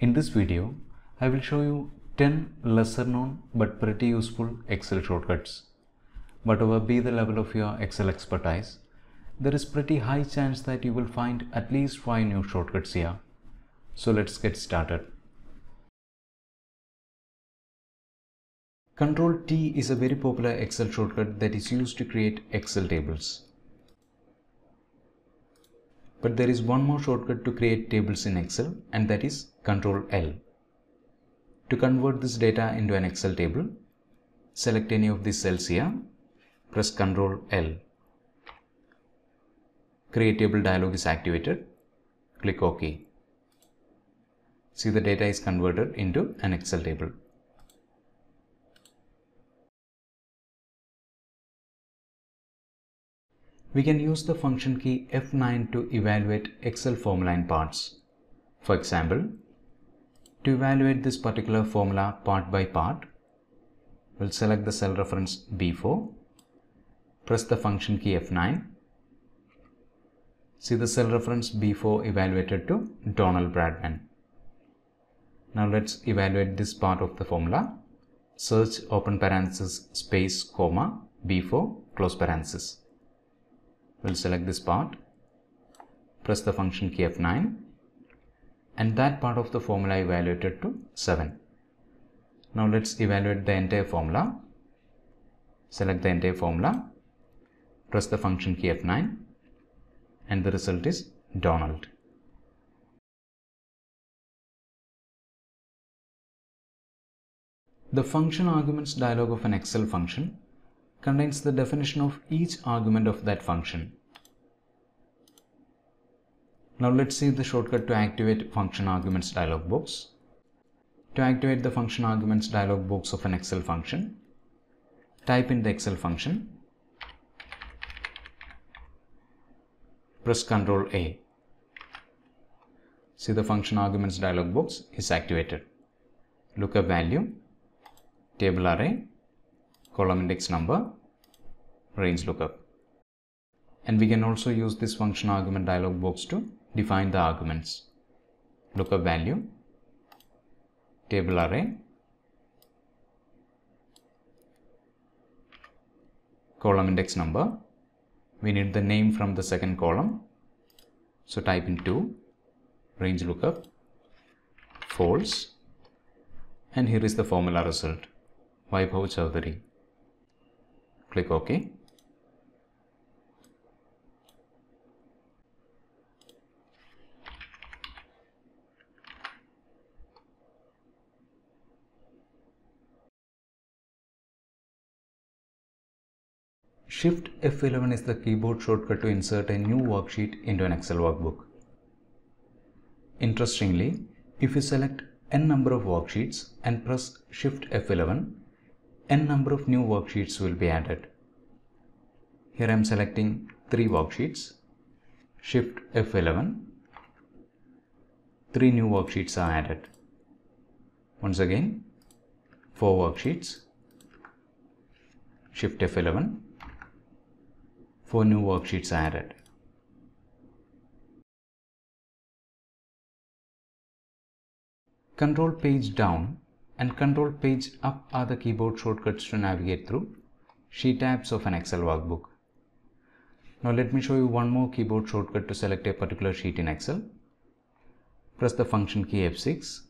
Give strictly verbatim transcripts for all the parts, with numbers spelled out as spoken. In this video, I will show you ten lesser known but pretty useful Excel shortcuts. Whatever be the level of your Excel expertise, there is pretty high chance that you will find at least five new shortcuts here. So let's get started. control T is a very popular Excel shortcut that is used to create Excel tables. But there is one more shortcut to create tables in Excel, and that is control L. To convert this data into an Excel table, select any of these cells here, press control L. Create table dialog is activated, click OK. See, the data is converted into an Excel table. We can use the function key F nine to evaluate Excel formula in parts. For example, to evaluate this particular formula part by part, we'll select the cell reference B four, press the function key F nine. See the cell reference B four evaluated to Donald Bradman. Now let's evaluate this part of the formula. Search open parenthesis space comma B four close parenthesis. We'll select this part, press the function key F nine, and that part of the formula evaluated to seven. Now let's evaluate the entire formula. Select the entire formula, press the function key F nine, and the result is Donald. The function arguments dialog of an Excel function contains the definition of each argument of that function. Now let's see the shortcut to activate function arguments dialog box. To activate the function arguments dialog box of an Excel function, type in the Excel function, press control A. See, the function arguments dialog box is activated. Lookup value, table array, column index number, range lookup. And we can also use this function argument dialog box to define the arguments. Lookup value, table array, column index number. We need the name from the second column. So type in two, range lookup, false. And here is the formula result, Wipe out Chowdhury. Click OK. shift F eleven is the keyboard shortcut to insert a new worksheet into an Excel workbook. Interestingly, if you select n number of worksheets and press shift F eleven, n number of new worksheets will be added. Here I am selecting three worksheets, shift F eleven, three new worksheets are added. Once again, four worksheets, shift F eleven, four new worksheets are added. Control page down and control page up are the keyboard shortcuts to navigate through sheet tabs of an Excel workbook. Now let me show you one more keyboard shortcut to select a particular sheet in Excel. Press the function key F six.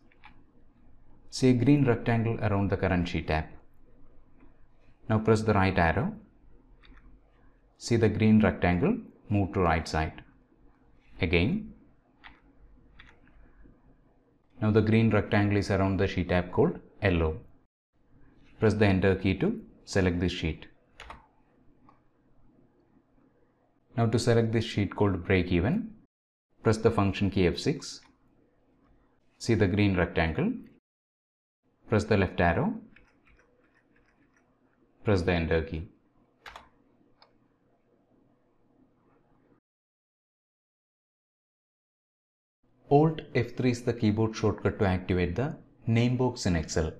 See a green rectangle around the current sheet tab. Now press the right arrow. See the green rectangle, move to right side. Again. Now the green rectangle is around the sheet tab called yellow. Press the enter key to select this sheet. Now to select this sheet called break even, press the function key F six. See the green rectangle. Press the left arrow. Press the enter key. alt F three is the keyboard shortcut to activate the name box in Excel.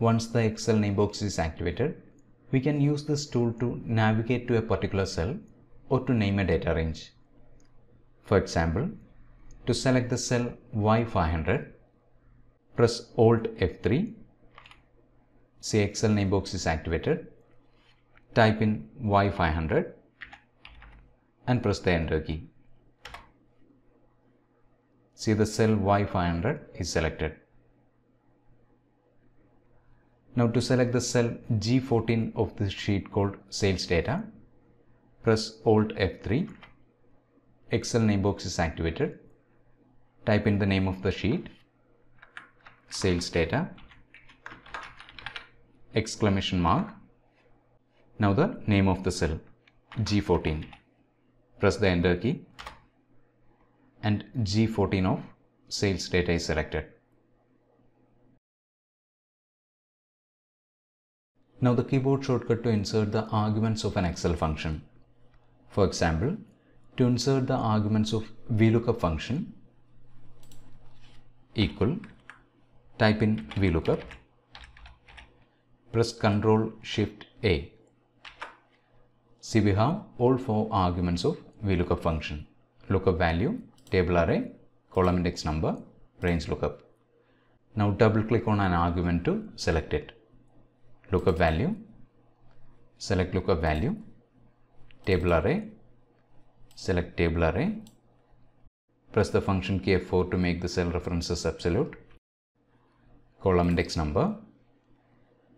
Once the Excel name box is activated, we can use this tool to navigate to a particular cell or to name a data range. For example, To select the cell Y five hundred, press Alt F three. See, Excel name box is activated. Type in Y five hundred and press the Enter key. See, the cell Y five hundred is selected. Now to select the cell G fourteen of this sheet called Sales Data, press Alt F three. Excel name box is activated. Type in the name of the sheet, Sales Data, exclamation mark. Now the name of the cell, G fourteen. Press the Enter key and G fourteen of Sales Data is selected. Now the keyboard shortcut to insert the arguments of an Excel function. For example, to insert the arguments of VLOOKUP function, equal, type in VLOOKUP, press Control Shift A. See, we have all four arguments of VLOOKUP function: lookup value, table array, column index number, range lookup. Now double click on an argument to select it. Lookup value, select lookup value, table array, select table array, press the function key F four to make the cell references absolute, column index number,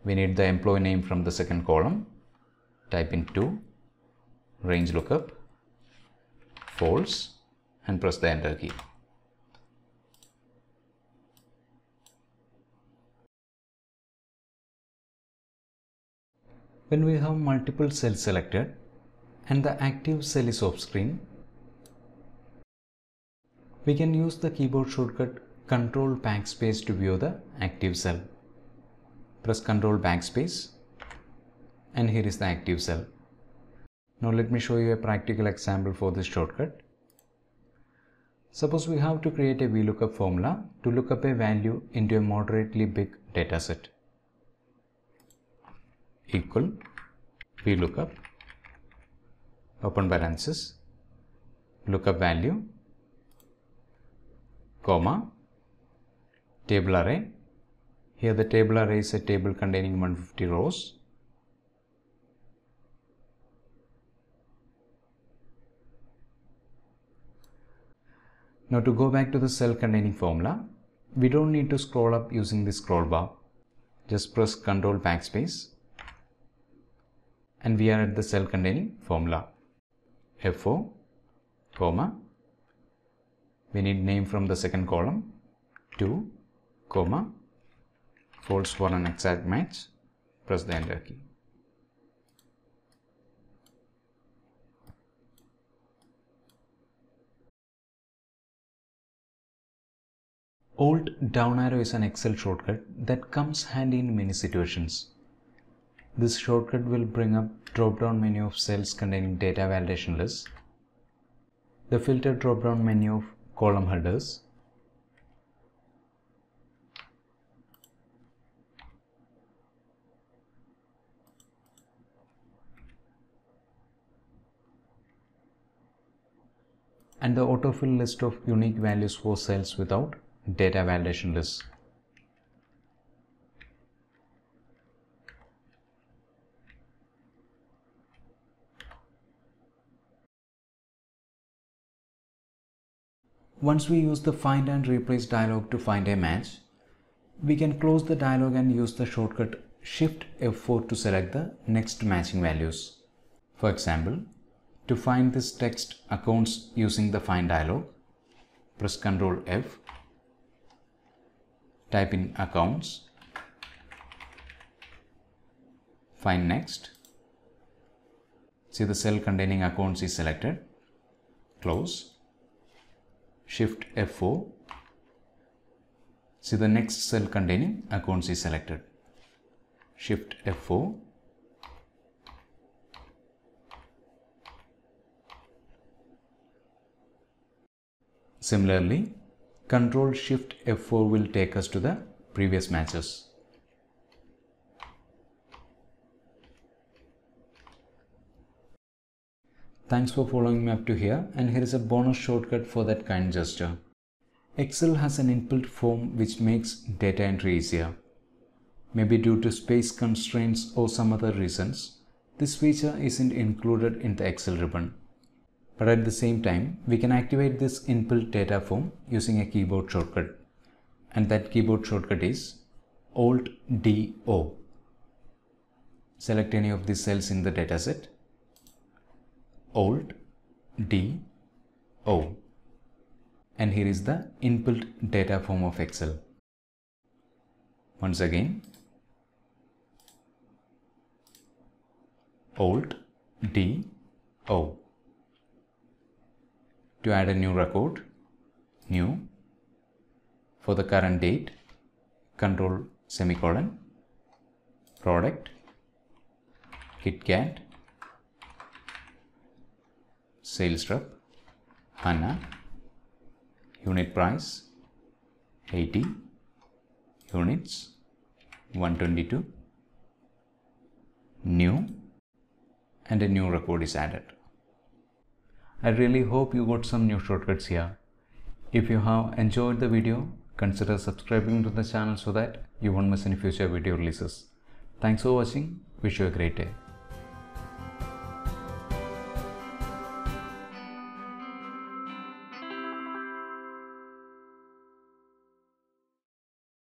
we need the employee name from the second column, type in two, range lookup, false, and press the Enter key. When we have multiple cells selected and the active cell is off screen, we can use the keyboard shortcut Control Backspace to view the active cell. Press Control Backspace and here is the active cell. Now let me show you a practical example for this shortcut. Suppose we have to create a VLOOKUP formula to look up a value into a moderately big dataset. Equal VLOOKUP, open parenthesis, lookup value, comma, table array. Here the table array is a table containing one hundred fifty rows. Now to go back to the cell containing formula, we don't need to scroll up using the scroll bar. Just press Control Backspace. And we are at the cell containing formula, F four, comma, we need name from the second column, two, comma, false for an exact match, press the Enter key. Alt down arrow is an Excel shortcut that comes handy in many situations. This shortcut will bring up drop-down menu of cells containing data validation lists, the filter drop-down menu of column headers, and the autofill list of unique values for cells without data validation lists. Once we use the Find and Replace dialog to find a match, we can close the dialog and use the shortcut Shift F four to select the next matching values. For example, to find this text accounts using the Find dialog, press Control F, type in accounts, find next. See, the cell containing accounts is selected, close. Shift F four. See, the next cell containing accounts is selected. Shift F four. Similarly, Control Shift F four will take us to the previous matches. Thanks for following me up to here, and here is a bonus shortcut for that kind gesture. Excel has an inbuilt form which makes data entry easier. Maybe due to space constraints or some other reasons, this feature isn't included in the Excel ribbon. But at the same time, we can activate this inbuilt data form using a keyboard shortcut. And that keyboard shortcut is Alt D O. Select any of the cells in the dataset. Alt D O. And here is the inbuilt data form of Excel. Once again, Alt D O. To add a new record, new. For the current date, control semicolon, product, KitKat, sales rep, Anna, unit price, eighty. Units, one twenty-two, new, and a new record is added. I really hope you got some new shortcuts here. If you have enjoyed the video, consider subscribing to the channel so that you won't miss any future video releases. Thanks for watching. Wish you a great day.